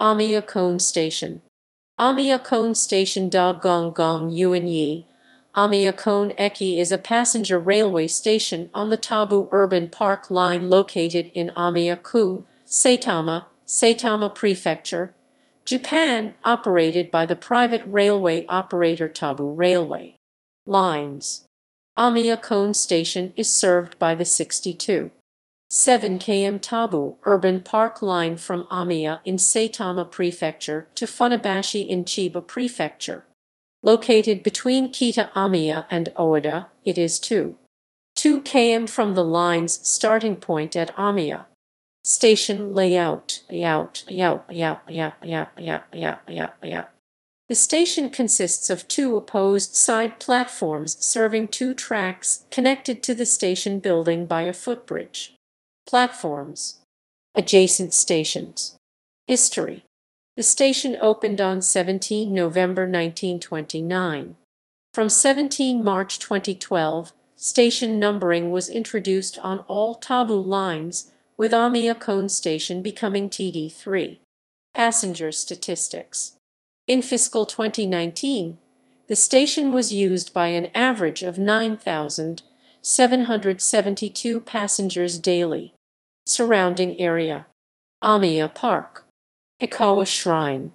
Ōmiya-kōen Station. Ōmiya-kōen Station da Gong Yuenyi. Ōmiya-kōen Eki is a passenger railway station on the Tōbu Urban Park Line located in Ōmiya-ku, Saitama Prefecture, Japan, operated by the private railway operator Tōbu Railway. Lines. Ōmiya-kōen Station is served by the 62.7 km Tōbu Urban Park Line from Ōmiya in Saitama Prefecture to Funabashi in Chiba Prefecture. Located between Kita Ōmiya and Oeda, it is 2.2 km from the line's starting point at Ōmiya. Station layout. The station consists of two opposed side platforms serving two tracks connected to the station building by a footbridge. Platforms. Adjacent stations. History. The station opened on 17 November 1929. From 17 March 2012, station numbering was introduced on all Tōbu lines, with Ōmiya-kōen Station becoming TD3. Passenger statistics. In fiscal 2019, the station was used by an average of 9,772 passengers daily. Surrounding area. Ōmiya Park. Hikawa Shrine.